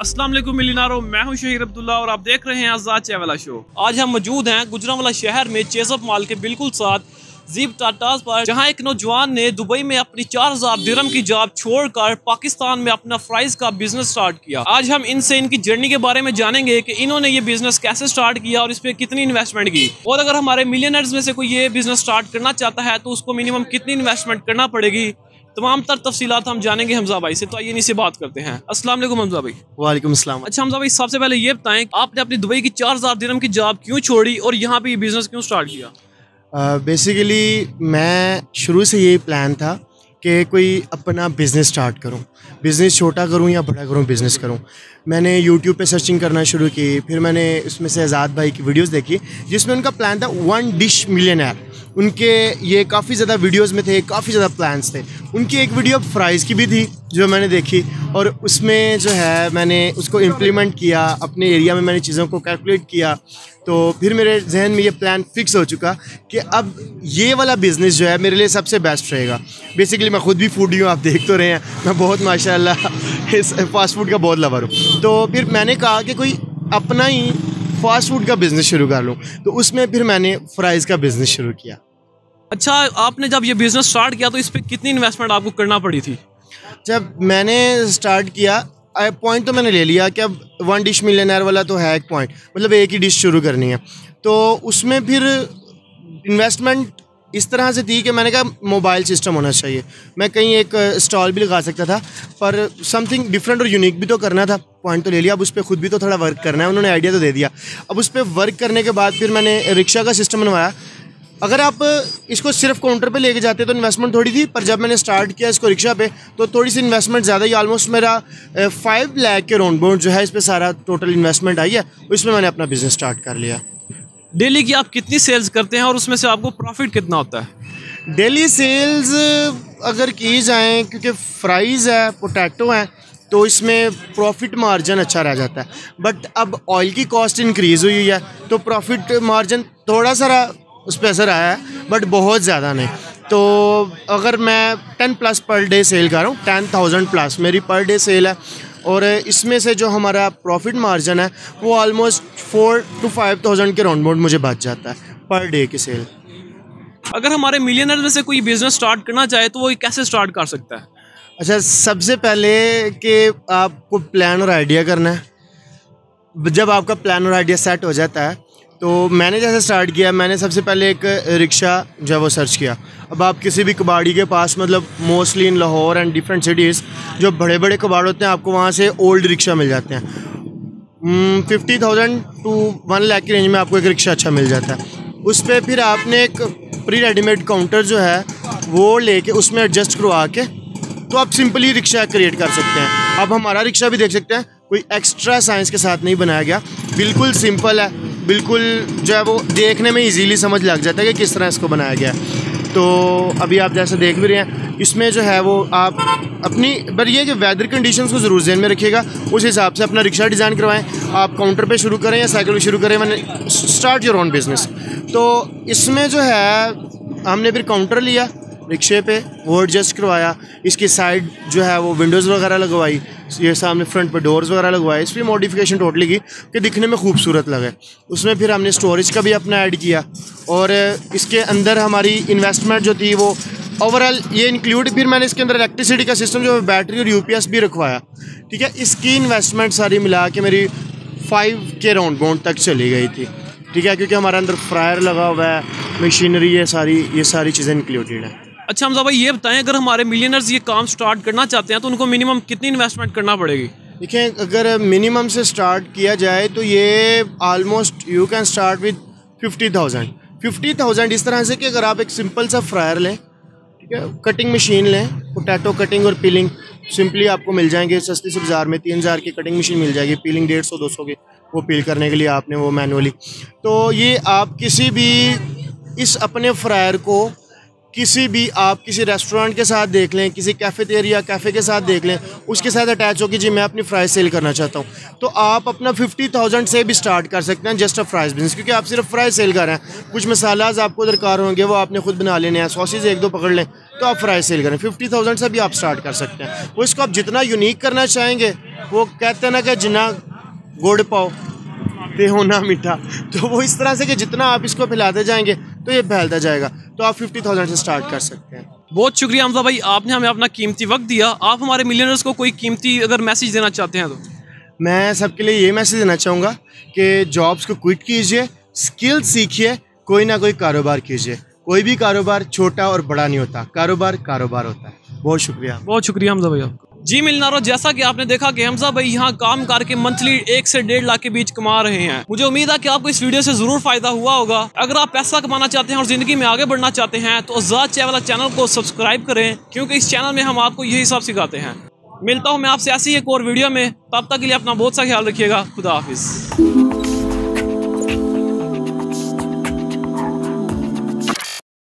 अस्सलाम वालेकुम मिलियनारों, मैं हूं शाहिद अब्दुल्ला और आप देख रहे हैं आज़ाद चैवला शो। आज हम मौजूद हैं गुजरांवाला शहर में चेज़अप मॉल के बिल्कुल साथ जीप टाटास पर, जहां एक नौजवान ने दुबई में अपनी 4000 दिरहम की जॉब छोड़कर पाकिस्तान में अपना फ्राइज का बिजनेस स्टार्ट किया। आज हम इनसे इनकी जर्नी के बारे में जानेंगे कि इन्होंने ये बिजनेस कैसे स्टार्ट किया और इस पर कितनी इन्वेस्टमेंट की, और अगर हमारे मिलियनर्स में से कोई ये बिजनेस स्टार्ट करना चाहता है तो उसको मिनिमम कितनी इन्वेस्टमेंट करना पड़ेगी। तमाम तर तफसीलात हम जानेंगे हमजा भाई से, तो आइए इनसे बात करते हैं। अस्सलाम वालेकुम हमजा भाई। वालेकुम अस्सलाम। अच्छा हमजा भाई, सबसे पहले ये बताएं, आपने अपनी दुबई की 4000 दिरहम की जॉब क्यों छोड़ी और यहाँ पे ये बिज़नेस क्यों स्टार्ट किया? बेसिकली मैं शुरू से यही प्लान था कि कोई अपना बिज़नेस स्टार्ट करूँ, बिज़नेस छोटा करूँ या बड़ा करूँ, बिज़नेस करूँ। मैंने यूट्यूब पर सर्चिंग करना शुरू की, फिर मैंने उसमें से आज़ाद भाई की वीडियोज़ देखी जिसमें उनका प्लान था वन डिश मिलियन। उनके ये काफ़ी ज़्यादा वीडियोस में थे, काफ़ी ज़्यादा प्लान्स थे। उनकी एक वीडियो फ्राइज़ की भी थी जो मैंने देखी, और उसमें जो है मैंने उसको इम्प्लीमेंट किया, अपने एरिया में मैंने चीज़ों को कैलकुलेट किया। तो फिर मेरे जहन में ये प्लान फ़िक्स हो चुका कि अब ये वाला बिज़नेस जो है मेरे लिए सबसे बेस्ट रहेगा। बेसिकली मैं ख़ुद भी फूडी हूँ, आप देख तो रहे हैं, मैं बहुत माशाल्लाह इस फास्ट फूड का बहुत लवर हूँ। तो फिर मैंने कहा कि कोई अपना ही फास्ट फूड का बिज़नेस शुरू कर लूँ, तो उसमें फिर मैंने फ्राइज़ का बिज़नेस शुरू किया। अच्छा, आपने जब ये बिज़नेस स्टार्ट किया तो इस पर कितनी इन्वेस्टमेंट आपको करना पड़ी थी? जब मैंने स्टार्ट किया, पॉइंट तो मैंने ले लिया कि अब वन डिश मिलियनेयर वाला तो है एक पॉइंट, मतलब एक ही डिश शुरू करनी है। तो उसमें फिर इन्वेस्टमेंट इस तरह से थी कि मैंने कहा मोबाइल सिस्टम होना चाहिए, मैं कहीं एक स्टॉल भी लगा सकता था, पर समथिंग डिफरेंट और यूनिक भी तो करना था। पॉइंट तो ले लिया, अब उस पर ख़ुद भी तो थोड़ा वर्क करना है, उन्होंने आइडिया तो दे दिया। अब उस पर वर्क करने के बाद फिर मैंने रिक्शा का सिस्टम बनवाया। अगर आप इसको सिर्फ काउंटर पे लेके जाते तो इन्वेस्टमेंट थोड़ी थी, पर जब मैंने स्टार्ट किया इसको रिक्शा पे तो थोड़ी सी इन्वेस्टमेंट ज़्यादा ही, ऑलमोस्ट मेरा 5 लाख के राउंड अबाउट जो है इस पे सारा टोटल इन्वेस्टमेंट आई है, उसमें मैंने अपना बिज़नेस स्टार्ट कर लिया। डेली की आप कितनी सेल्स करते हैं और उसमें से आपको प्रॉफिट कितना होता है? डेली सेल्स अगर की जाएँ, क्योंकि फ्राइज़ है, पोटैटो है, तो इसमें प्रॉफिट मार्जिन अच्छा रह जाता है। बट अब ऑयल की कॉस्ट इंक्रीज़ हुई है तो प्रॉफिट मार्जिन थोड़ा सा उस पर असर आया है, बट बहुत ज़्यादा नहीं। तो अगर मैं 10+ पर डे सेल कर रहा हूँ, 10,000+ मेरी पर डे सेल है, और इसमें से जो हमारा प्रॉफिट मार्जिन है वो ऑलमोस्ट 4,000 to 5,000 के राउंड अबाउट मुझे बच जाता है पर डे की सेल। अगर हमारे मिलियनर में से कोई बिज़नेस स्टार्ट करना चाहे तो वो कैसे स्टार्ट कर सकता है? अच्छा, सबसे पहले कि आपको प्लान और आइडिया करना है। जब आपका प्लान और आइडिया सेट हो जाता है, तो मैंने जैसे स्टार्ट किया, मैंने सबसे पहले एक रिक्शा जो है वो सर्च किया। अब आप किसी भी कबाड़ी के पास, मतलब mostly in Lahore and different cities जो बड़े बड़े कबाड़ होते हैं, आपको वहाँ से ओल्ड रिक्शा मिल जाते हैं। 50,000 to 1 लाख की रेंज में आपको एक रिक्शा अच्छा मिल जाता है। उस पर फिर आपने एक प्री रेडीमेड काउंटर जो है वो लेके उसमें एडजस्ट करवा के तो आप सिंपली रिक्शा क्रिएट कर सकते हैं। आप हमारा रिक्शा भी देख सकते हैं, कोई एक्स्ट्रा साइंस के साथ नहीं बनाया गया, बिल्कुल सिंपल है, बिल्कुल जो है वो देखने में इजीली समझ लग जाता है कि किस तरह इसको बनाया गया है। तो अभी आप जैसे देख भी रहे हैं, इसमें जो है वो आप अपनी, पर ये कि वेदर कंडीशंस को ज़रूर ध्यान में रखिएगा, उस हिसाब से अपना रिक्शा डिज़ाइन करवाएं। आप काउंटर पे शुरू करें या साइकिल पे शुरू करें, मैंने स्टार्ट योर ओन बिज़नेस। तो इसमें जो है हमने फिर काउंटर लिया रिक्शे पे, वो एडजस्ट करवाया, इसकी साइड जो है वो विंडोज़ वगैरह लगवाई, ये सामने फ्रंट पे डोर्स वगैरह लगवाए, इस पर मॉडिफिकेशन टोटली की कि दिखने में खूबसूरत लगे। उसमें फिर हमने स्टोरेज का भी अपना ऐड किया, और इसके अंदर हमारी इन्वेस्टमेंट जो थी वो ओवरऑल ये इंक्लूड, फिर मैंने इसके अंदर इलेक्ट्रिसिटी का सिस्टम जो बैटरी और UPS भी रखवाया, ठीक है। इसकी इन्वेस्टमेंट सारी मिला के मेरी 5K राउंड अबाउट तक चली गई थी, ठीक है, क्योंकि हमारा अंदर फ्रायर लगा हुआ है, मशीनरी है, ये सारी चीज़ें इंक्लूडेड है। अच्छा हमजा भाई, ये बताएं, अगर हमारे मिलियनर्स ये काम स्टार्ट करना चाहते हैं तो उनको मिनिमम कितनी इन्वेस्टमेंट करना पड़ेगी? देखें, अगर मिनिमम से स्टार्ट किया जाए तो ये almost you can start with 50,000 इस तरह से कि अगर आप एक सिंपल सा फ्रायर लें, ठीक है, कटिंग मशीन लें, पोटैटो कटिंग और पीलिंग सिंपली आपको मिल जाएंगे सस्ती से बाज़ार में, 3,000 की कटिंग मशीन मिल जाएगी, पीलिंग 150-200 की, वो पील करने के लिए आपने वो मैनुअली। तो ये आप किसी भी इस अपने फ्रायर को किसी भी आप किसी रेस्टोरेंट के साथ देख लें, किसी कैफेटेरिया कैफ़े के साथ देख लें, उसके साथ अटैच हो कि जी मैं अपनी फ्राइज़ सेल करना चाहता हूँ, तो आप अपना 50,000 से भी स्टार्ट कर सकते हैं जस्ट अ फ्राइज़ बिजनेस, क्योंकि आप सिर्फ फ्राइज़ सेल कर रहे हैं। कुछ मसालाज आपको दरकार होंगे वो आपने खुद बना लेने हैं, सॉसेज एक दो पकड़ लें, तो आप फ्राइज़ सेल करें। 50,000 से भी आप स्टार्ट कर सकते हैं। वो इसको आप जितना यूनिक करना चाहेंगे, वो कहते हैं ना कि जिना गुड़ पाओ ते होना मीठा, तो वो इस तरह से कि जितना आप इसको फैलाते जाएंगे तो ये फैलता जाएगा। तो आप 50,000 से स्टार्ट कर सकते हैं। बहुत शुक्रिया हमजा भाई, आपने हमें अपना कीमती वक्त दिया। आप हमारे मिलियनर्स को कोई कीमती अगर मैसेज देना चाहते हैं तो? मैं सबके लिए ये मैसेज देना चाहूँगा कि जॉब्स को क्विट कीजिए, स्किल सीखिए, कोई ना कोई कारोबार कीजिए। कोई भी कारोबार छोटा और बड़ा नहीं होता, कारोबार कारोबार होता है। बहुत शुक्रिया, बहुत शुक्रिया हमजा भाई आपको। जी मिलनारो, जैसा कि आपने देखा कि हमजा भाई यहाँ काम करके मंथली 1 से 1.5 लाख के बीच कमा रहे हैं। मुझे उम्मीद है कि आपको इस वीडियो से जरूर फायदा हुआ होगा। अगर आप पैसा कमाना चाहते हैं और जिंदगी में आगे बढ़ना चाहते हैं तो आज़ाद चैवला चैनल को सब्सक्राइब करें, क्योंकि इस चैनल में हम आपको यही सब सिखाते हैं। मिलता हूँ मैं आपसे ऐसी एक और वीडियो में, तब तक के लिए अपना बहुत सा ख्याल रखिएगा। खुदा हाफिज़।